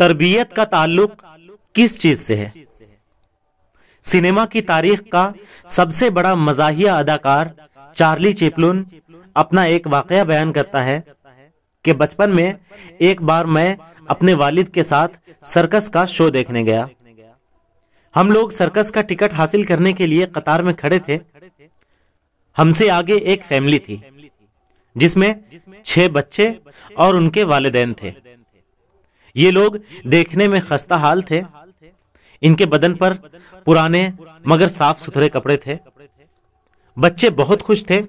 तरबियत का ताल्लुक किस चीज से है? सिनेमा की तारीख का सबसे बड़ा मजाहिया अदाकार चार्ली चैपलिन अपना एक वाकया बयान करता है कि बचपन में एक बार मैं अपने वालिद के साथ सर्कस का शो देखने गया। हम लोग सर्कस का टिकट हासिल करने के लिए कतार में खड़े थे। हमसे आगे एक फैमिली थी जिसमें 6 बच्चे और उनके वालिदैन थे। ये लोग देखने में खस्ता हाल थे। इनके बदन पर पुराने मगर साफ सुथरे कपड़े थे। बच्चे बहुत खुश थे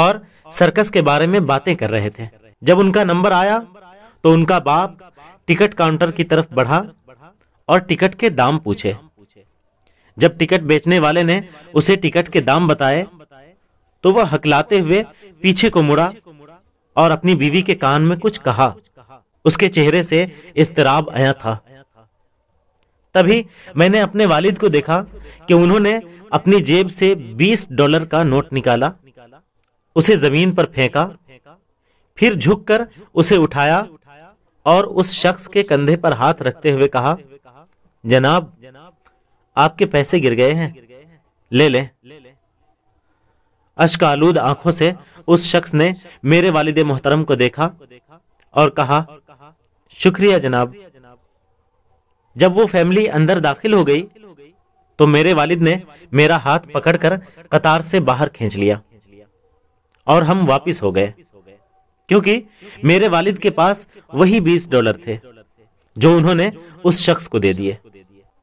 और सर्कस के बारे में बातें कर रहे थे। जब उनका नंबर आया तो उनका बाप टिकट काउंटर की तरफ बढ़ा और टिकट के दाम पूछे। जब टिकट बेचने वाले ने उसे टिकट के दाम बताए तो वह हकलाते हुए पीछे को मुड़ा और अपनी बीवी के कान में कुछ कहा। उसके चेहरे से इस्तराब आया था। तभी मैंने अपने वालिद को देखा कि उन्होंने अपनी जेब से $20 का नोट निकाला, उसे जमीन पर फेंका, फिर झुककर उसे उठाया और उस शख्स के कंधे पर हाथ रखते हुए कहा, जनाब आपके पैसे गिर गए हैं, ले लें। अश्कालूद आंखों से उस शख्स ने मेरे वालिदे मोहतरम को देखा और कहा, शुक्रिया जनाब। जब वो फैमिली अंदर दाखिल हो गई तो मेरे वालिद ने मेरा हाथ पकड़कर कतार से बाहर खींच लिया और हम वापस हो गए, क्योंकि मेरे वालिद के पास वही $20 थे जो उन्होंने उस शख्स को दे दिए।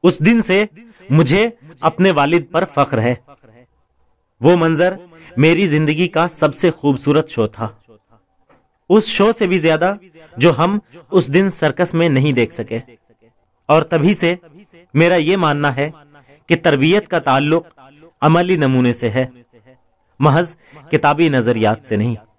उस दिन से मुझे अपने वालिद पर फख्र है। वो मंजर मेरी जिंदगी का सबसे खूबसूरत शो था, उस शो से भी ज्यादा जो हम उस दिन सर्कस में नहीं देख सके। और तभी से मेरा ये मानना है कि तरबियत का ताल्लुक अमली नमूने से है, महज किताबी नजरियात से नहीं।